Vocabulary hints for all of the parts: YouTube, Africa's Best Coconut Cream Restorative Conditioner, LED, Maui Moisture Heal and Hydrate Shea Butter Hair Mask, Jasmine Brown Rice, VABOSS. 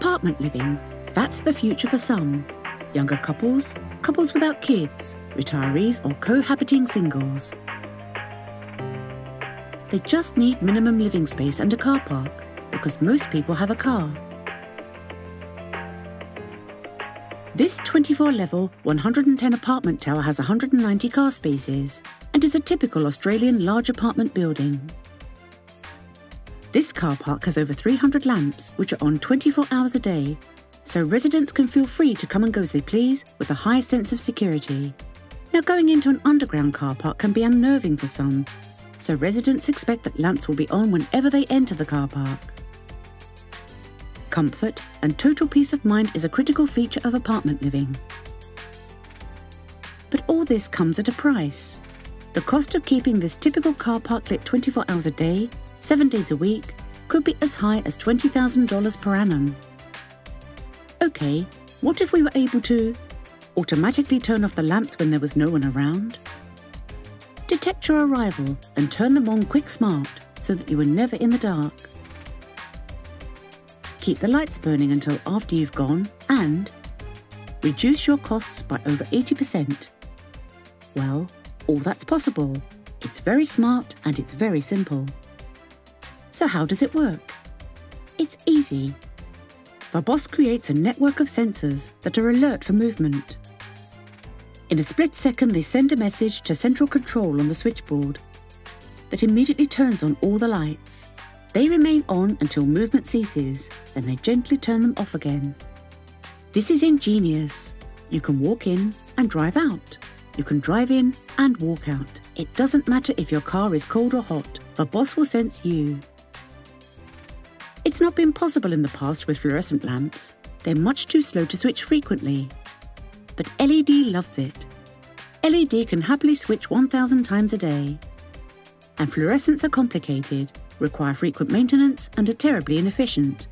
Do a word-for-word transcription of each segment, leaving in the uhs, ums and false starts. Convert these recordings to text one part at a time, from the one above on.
Apartment living, that's the future for some. Younger couples, couples without kids, retirees or cohabiting singles. They just need minimum living space and a car park, because most people have a car. This twenty-four level, one hundred and ten apartment tower has one hundred and ninety car spaces and is a typical Australian large apartment building. This car park has over three hundred lamps, which are on twenty-four hours a day, so residents can feel free to come and go as they please with a high sense of security. Now, going into an underground car park can be unnerving for some, so residents expect that lamps will be on whenever they enter the car park. Comfort and total peace of mind is a critical feature of apartment living. But all this comes at a price. The cost of keeping this typical car park lit twenty-four hours a day, seven days a week, could be as high as twenty thousand dollars per annum. Okay, what if we were able to automatically turn off the lamps when there was no one around? Detect your arrival and turn them on quick smart so that you were never in the dark. Keep the lights burning until after you've gone and reduce your costs by over eighty percent. Well, all that's possible. It's very smart and it's very simple. So how does it work? It's easy. VABOSS creates a network of sensors that are alert for movement. In a split second, they send a message to central control on the switchboard that immediately turns on all the lights. They remain on until movement ceases, then they gently turn them off again. This is ingenious. You can walk in and drive out. You can drive in and walk out. It doesn't matter if your car is cold or hot, VABOSS will sense you. It's not been possible in the past with fluorescent lamps. They're much too slow to switch frequently. But L E D loves it. L E D can happily switch one thousand times a day. And fluorescents are complicated, require frequent maintenance and are terribly inefficient.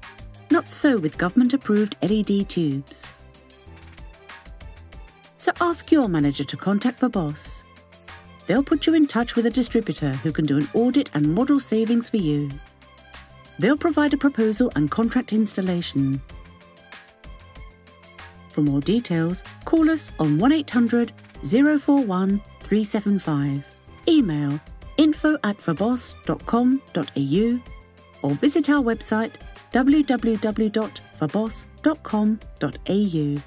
Not so with government-approved L E D tubes. So ask your manager to contact VABOSS. They'll put you in touch with a distributor who can do an audit and model savings for you. They'll provide a proposal and contract installation. For more details, call us on one eight hundred, zero four one, three seven five, email info at vaboss dot com dot a u or visit our website w w w dot vaboss dot com dot a u.